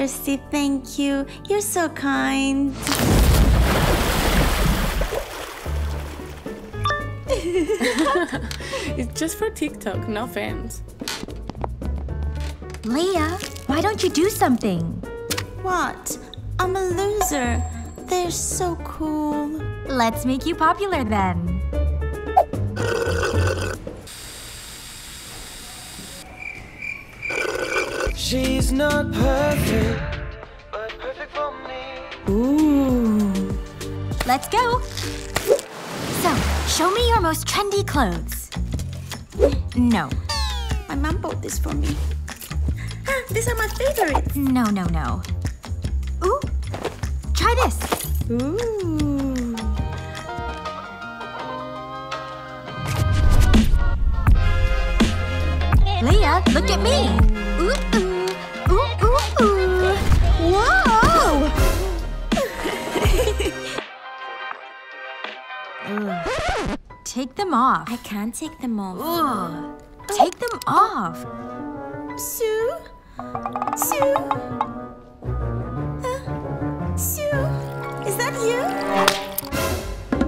thirsty, thank you. You're so kind. It's just for TikTok, no fans. Leah, why don't you do something? What? I'm a loser. They're so cool. Let's make you popular then. She's not perfect, but perfect for me. Ooh. Let's go. So, show me your most trendy clothes. No. My mom bought this for me. Ah, these are my favorites. No, no, no. Ooh. Try this. Ooh. Leah, look at me. Ooh, ooh, ooh, ooh, ooh. Whoa! Take them off. I can't take them off. Ooh. Take them off. Sue? Sue? Sue? Is that you?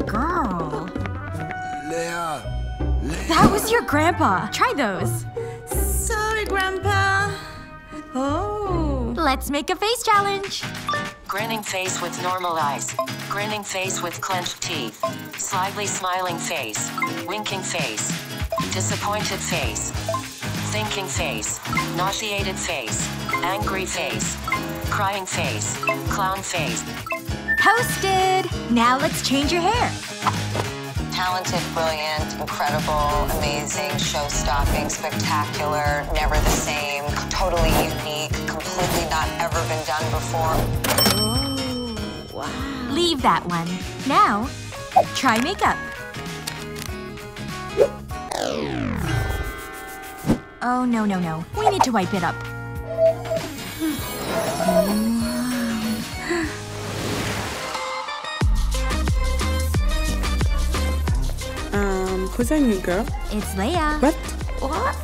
Girl. Leah. That was your grandpa. Try those. Sorry, Grandpa. Oh. Let's make a face challenge. Grinning face with normal eyes. Grinning face with clenched teeth. Slightly smiling face. Winking face. Disappointed face. Thinking face. Nauseated face. Angry face. Crying face. Clown face. Posted! Now let's change your hair. Talented, brilliant, incredible, amazing, show-stopping, spectacular, never the same, totally unique, completely not ever been done before. Oh, wow. Leave that one. Now, try makeup. Oh, no, no, no. We need to wipe it up. Who's that new girl? It's Leah. What? What?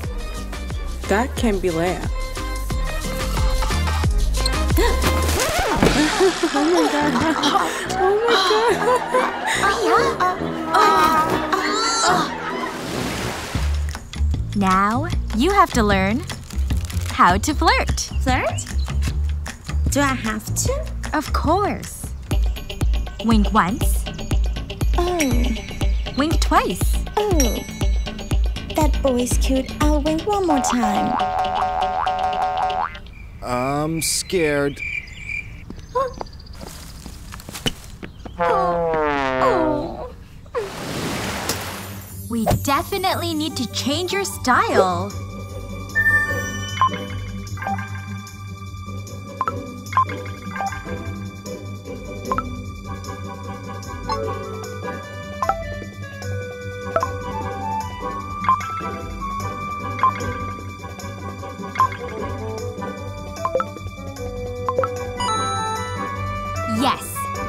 That can't be Leah. Oh my god. Oh my god. Now you have to learn how to flirt. Flirt? Do I have to? Of course. Wink once. Oh. Wink twice. Oh, that boy's cute. I'll wink one more time. I'm scared. Oh. Oh. Oh. We definitely need to change your style.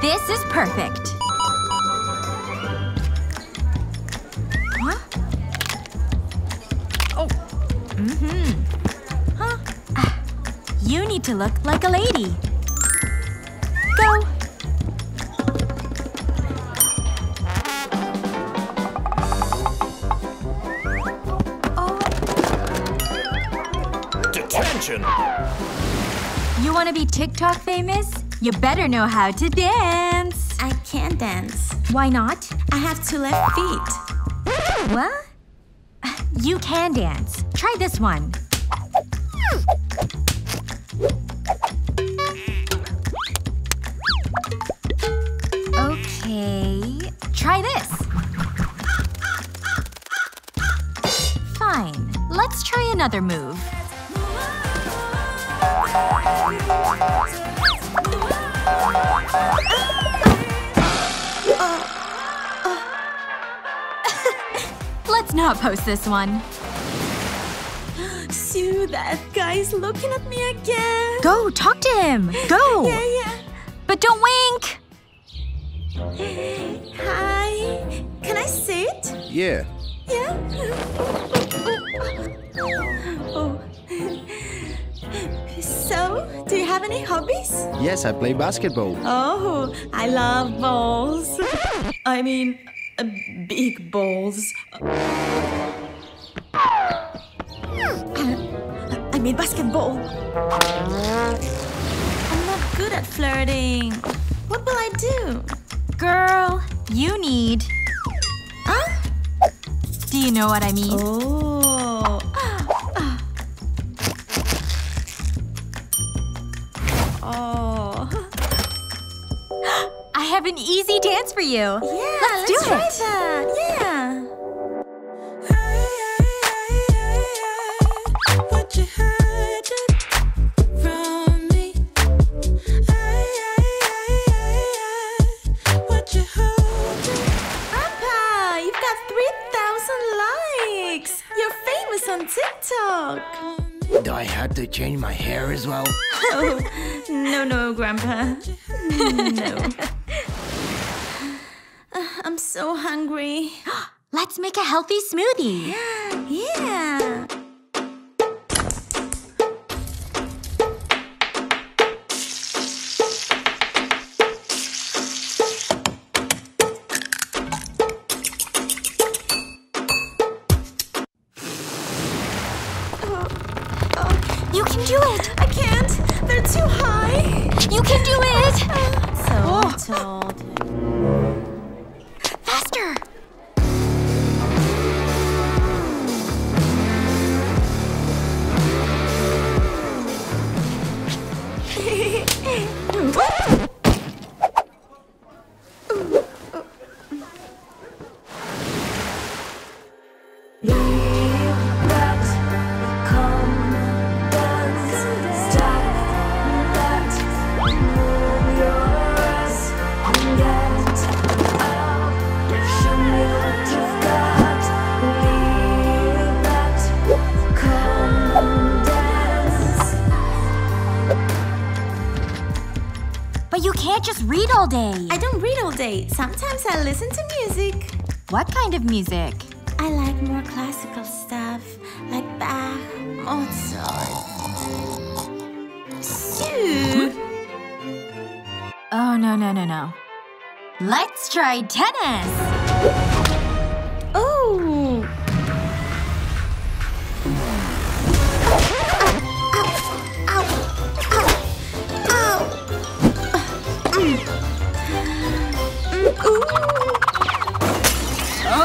This is perfect. Huh? Oh. Mm-hmm. Huh? You need to look like a lady. Go. Oh. Detention. You want to be TikTok famous? You better know how to dance. I can't dance. Why not? I have two left feet. What? You can dance. Try this one. Okay. Try this. Fine. Let's try another move. Let's not post this one. Sue, that guy's looking at me again. Go, talk to him. Go. Yeah. But don't wink. Hi. Can I sit? Yeah. Yeah? Oh. So, do you have any hobbies? Yes, I play basketball. Oh, I love balls. I mean, big balls. I mean basketball. I'm not good at flirting. What will I do? Girl, you need... Huh? Do you know what I mean? Oh. Oh. I have an easy dance for you. Yeah, let's try that. Yeah. On TikTok. Do I have to change my hair as well? Oh, no, Grandpa. No. I'm so hungry. Let's make a healthy smoothie. Yeah. You can do it! I can't! They're too high! You can do it! So I'm told. Faster! Just read all day. I don't read all day. Sometimes I listen to music. What kind of music? I like more classical stuff, like Bach, Mozart. Soup. Oh, no. Let's try tennis. Oh.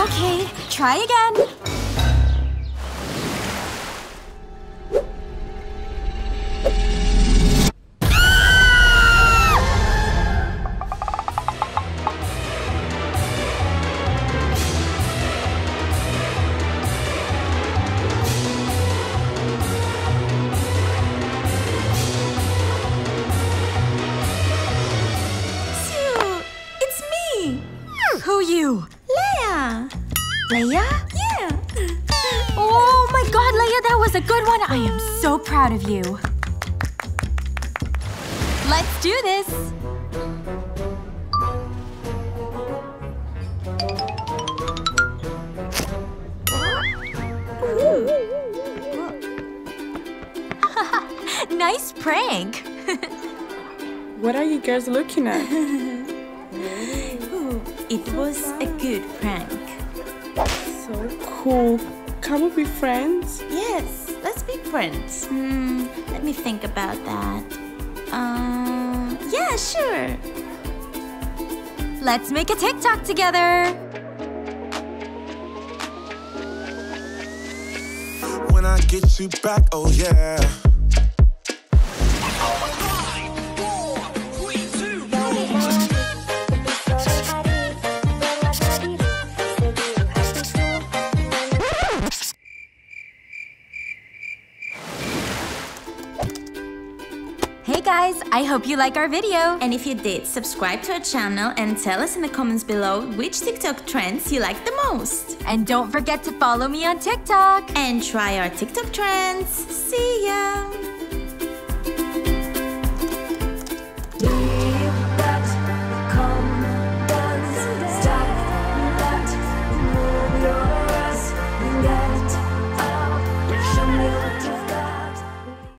Okay, try again. Leia? Yeah. Oh my god, Leia, that was a good one. I am so proud of you. Let's do this. Nice prank. What are you guys looking at? Ooh, it was a good prank. So cool. Can we be friends? Yes, let's be friends. Let me think about that. Yeah, sure. Let's make a TikTok together. When I get you back, oh yeah. Guys, I hope you like our video. And if you did, subscribe to our channel and tell us in the comments below which TikTok trends you like the most. And don't forget to follow me on TikTok. And try our TikTok trends. See ya!